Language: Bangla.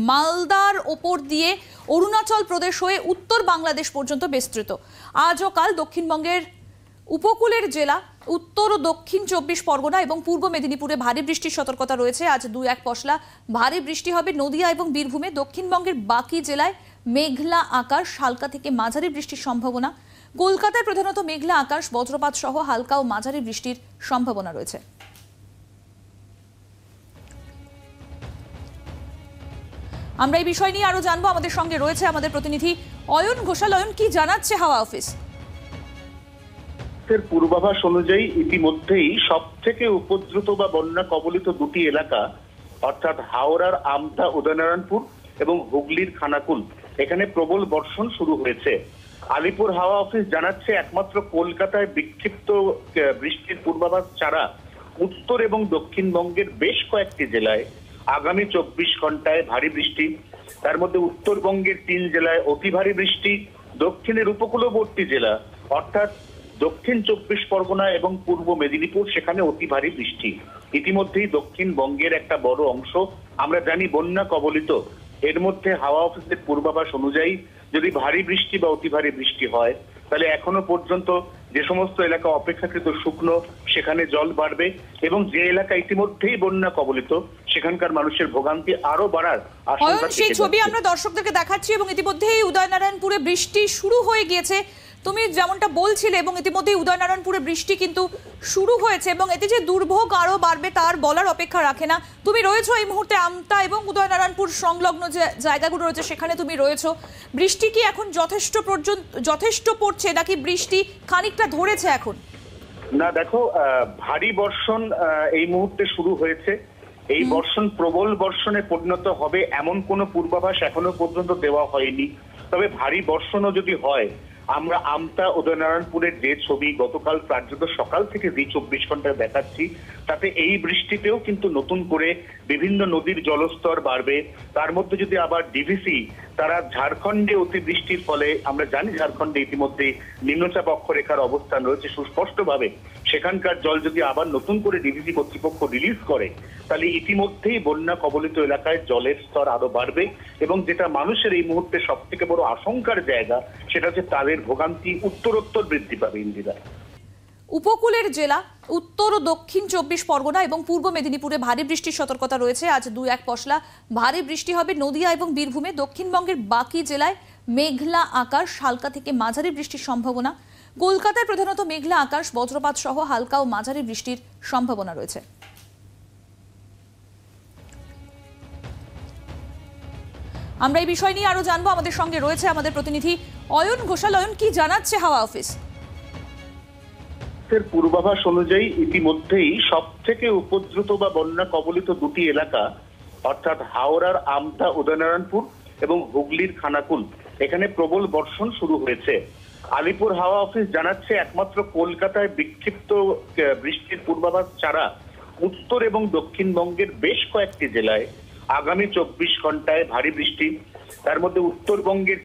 मालदार ओपर दिए अरुणाचल प्रदेश हुए उत्तर बांग्लादेश पर्यन्त विस्तृत। आज और कल दक्षिणबंगेर उपकूलेर जिला उत्तर और दक्षिण चब्बीस परगना और पूर्व मेदिनीपुरे भारी बृष्टिर सतर्कता रयेछे। आज दुई एक पशला भारी बृष्टि होबे। नदिया एवं बीरभूमे। दक्षिणबंगेर बाकी जिलाय मेघला आकाश, हालका थेके माझारि बृष्टिर सम्भावना। कलकाताय प्रधानत मेघला आकाश, वज्रपात सह हालका और माझारि बृष्टिर सम्भावना रयेछे। আমরা এই বিষয় নিয়ে আরো জানবো। আমাদের সঙ্গে রয়েছে আমাদের প্রতিনিধি অয়ন ঘোষাল। অয়ন, কি জানাচ্ছে হাওয়া অফিস? এর পূর্বাভাস অনুযায়ী ইতিমধ্যেই সবথেকে উপদ্রুত বা বন্যা কবলিত দুটি এলাকা অর্থাৎ হাওড়ার আমতা উদয়নারায়ণপুর এবং হুগলির খানাকুল, এখানে প্রবল বর্ষণ শুরু হয়েছে। আলিপুর হাওয়া অফিস জানাচ্ছে একমাত্র কলকাতায় বিক্ষিপ্ত বৃষ্টির পূর্বাভাস ছাড়া উত্তর এবং দক্ষিণবঙ্গের বেশ কয়েকটি জেলায় आगामी 24 घंटाय भारी बृष्टि। तार मध्य उत्तरबंगे 3 जिलाय अति भारी बृष्टि, दक्षिणेर उपकूलवर्ती जिला अर्थात दक्षिण चब्बीस परगना एवं पूर्व मेदिनीपुर सेखाने अति भारी बृष्टि। इतिमध्ये दक्षिणबंगेर एक बड़ अंश आमरा जानी बन्या कबलित। एर मध्य हावा अफिसेर पूर्वाभास अनुयायी यदि भारी बृष्टि बा अति भारी बृष्टि हय তাহলে এখনো পর্যন্ত যে সমস্ত এলাকা অপেক্ষাকৃত শুকনো সেখানে জল বাড়বে এবং যে এলাকা ইতিমধ্যেই বন্যা কবলিত সেখানকার মানুষের ভোগান্তি আরো বাড়ার আশঙ্কা। সেই ছবি আমরা দর্শকদেরকে দেখাচ্ছি এবং ইতিমধ্যেই উদয়নারায়ণপুরে বৃষ্টি শুরু হয়ে গিয়েছে। তুমি যেমনটা বলছিলে এবং ইতিমধ্যেই উদয়নারায়ণপুরে বৃষ্টি কিন্তু শুরু হয়েছে এবং এতে যে দুর্ভোগ আরো বাড়বে তার বলার অপেক্ষা রাখে না। তুমি রয়েছো এই মুহূর্তে আমতা এবং উদয়নারায়ণপুর সংলগ্ন যে জায়গাগুলো রয়েছে সেখানে তুমি রয়েছো। বৃষ্টি কি এখন যথেষ্ট পড়ছে নাকি বৃষ্টি খানিকটা ধরেছে এখন? না, দেখো ভারী বর্ষণ এই মুহূর্তে শুরু হয়েছে। এই বর্ষণ প্রবল বর্ষণে পরিণত হবে এমন কোনো পূর্বাভাস এখনো পর্যন্ত দেওয়া হয়নি। তবে ভারী বর্ষণও যদি হয় আমরা আমতা উদয়নারায়ণপুরের যে ছবি গতকাল প্রার্যত সকাল থেকে ২৪ ঘন্টায় দেখাচ্ছি তাতে এই বৃষ্টিতেও কিন্তু নতুন করে বিভিন্ন নদীর জলস্তর বাড়বে। তার মধ্যে যদি আবার ডিভিসি তারা ঝাড়খণ্ডে অতিবৃষ্টির ফলে আমরা জানি ঝাড়খণ্ডে ইতিমধ্যে নিম্নচাপ অক্ষরেখার অবস্থান রয়েছে সুস্পষ্টভাবে, সেখানকার জল যদি আবার নতুন করে ডিভিসি কর্তৃপক্ষ রিলিজ করে তাহলে ইতিমধ্যেই বন্যা কবলিত এলাকায় জলের স্তর আরো বাড়বে এবং যেটা মানুষের এই মুহূর্তে সব থেকে বড় আশঙ্কার জায়গা সেটা হচ্ছে তাদের ভোগান্তি উত্তরোত্তর বৃদ্ধি পাবে। ইন্দিরা উপকূলের জেলা উত্তর ও দক্ষিণ চব্বিশ পরগনা এবং পূর্ব মেদিনীপুরে ভারী বৃষ্টির সতর্কতা রয়েছে। আজ দুই এক পশলা ভারী বৃষ্টি হবে। নদিয়া এবং বীরভূমে। দক্ষিণবঙ্গের বাকি জেলায় মেঘলা আকাশ, হালকা থেকে মাঝারি বৃষ্টির সম্ভাবনা। কলকাতায় প্রধানত মেঘলা আকাশ, বজ্রপাত সহ হালকা ও মাঝারি বৃষ্টির সম্ভাবনা রয়েছে। আমরা এই বিষয় নিয়ে আরো জানবো। আমাদের সঙ্গে রয়েছে আমাদের প্রতিনিধি অয়ন ঘোষাল। অয়ন, কি জানাচ্ছে হাওয়া অফিস? এর পূর্বাভাস অনুযায়ী ইতিমধ্যেই সবথেকে উপদ্রুত বা বন্যা কবলিত দুটি এলাকা অর্থাৎ হাওড়ার আমতা উদয়নারায়ণপুর এবং হুগলির খানাকুল, এখানে প্রবল বর্ষণ শুরু হয়েছে। আলিপুর হাওয়া অফিস জানাচ্ছে একমাত্র কলকাতায় বিক্ষিপ্ত বৃষ্টির পূর্বাভাস ছাড়া উত্তর এবং দক্ষিণবঙ্গের বেশ কয়েকটি জেলায় আগামী 24 ঘন্টায় ভারী বৃষ্টি। তার মধ্যে উত্তরবঙ্গের